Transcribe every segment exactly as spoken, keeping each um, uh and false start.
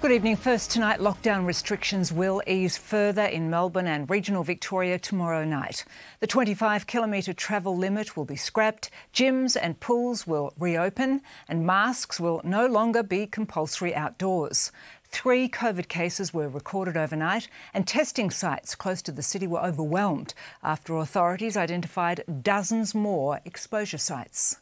Good evening. First tonight, lockdown restrictions will ease further in Melbourne and regional Victoria tomorrow night. The twenty-five kilometre travel limit will be scrapped, gyms and pools will reopen, and masks will no longer be compulsory outdoors. Three COVID cases were recorded overnight, and testing sites close to the city were overwhelmed after authorities identified dozens more exposure sites.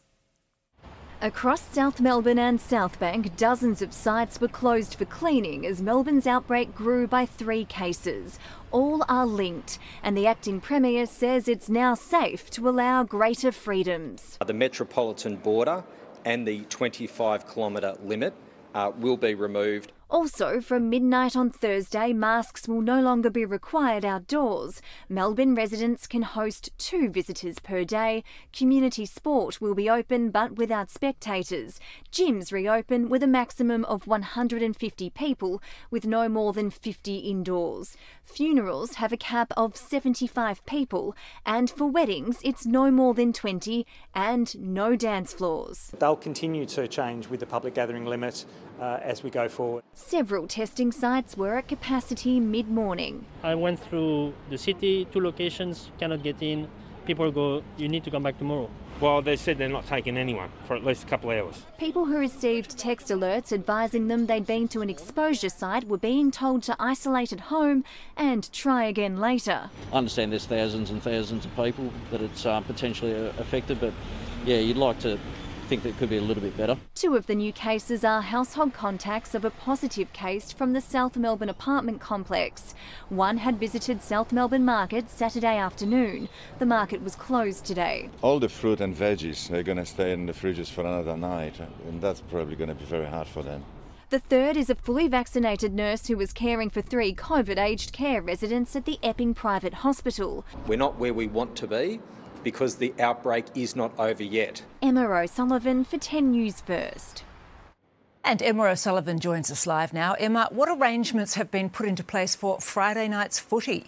Across South Melbourne and Southbank, dozens of sites were closed for cleaning as Melbourne's outbreak grew by three cases. All are linked, and the acting Premier says it's now safe to allow greater freedoms. The metropolitan border and the twenty-five kilometre limit uh, will be removed. Also, from midnight on Thursday, masks will no longer be required outdoors. Melbourne residents can host two visitors per day. Community sport will be open but without spectators. Gyms reopen with a maximum of one hundred fifty people, with no more than fifty indoors. Funerals have a cap of seventy-five people, and for weddings it's no more than twenty, and no dance floors. They'll continue to change with the public gathering limit uh, as we go forward. Several testing sites were at capacity mid-morning. I went through the city, two locations, cannot get in. People go, you need to come back tomorrow. Well, they said they're not taking anyone for at least a couple of hours. People who received text alerts advising them they'd been to an exposure site were being told to isolate at home and try again later. I understand there's thousands and thousands of people that it's uh, potentially affected, but yeah, you'd like to think that could be a little bit better. Two of the new cases are household contacts of a positive case from the South Melbourne apartment complex. One had visited South Melbourne Market Saturday afternoon. The market was closed today. All the fruit and veggies are going to stay in the fridges for another night, and that's probably going to be very hard for them. The third is a fully vaccinated nurse who was caring for three COVID aged care residents at the Epping Private Hospital. We're not where we want to be, because the outbreak is not over yet. Emma O'Sullivan for ten news First. And Emma O'Sullivan joins us live now. Emma, what arrangements have been put into place for Friday night's footy?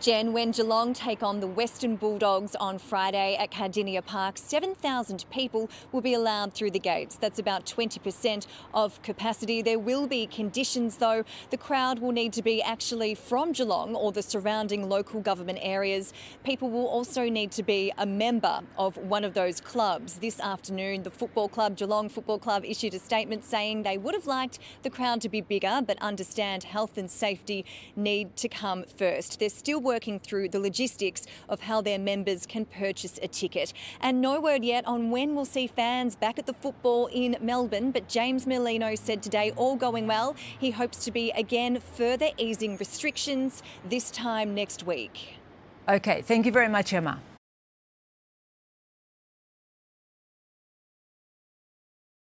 Jen, when Geelong take on the Western Bulldogs on Friday at Kardinia Park, seven thousand people will be allowed through the gates. That's about twenty percent of capacity. There will be conditions, though. The crowd will need to be actually from Geelong or the surrounding local government areas. People will also need to be a member of one of those clubs. This afternoon, the football club, Geelong Football Club, issued a statement saying they would have liked the crowd to be bigger, but understand health and safety need to come first. They're still working working through the logistics of how their members can purchase a ticket. And no word yet on when we'll see fans back at the football in Melbourne, but James Merlino said today, all going well, he hopes to be again further easing restrictions, this time next week. OK, thank you very much, Emma.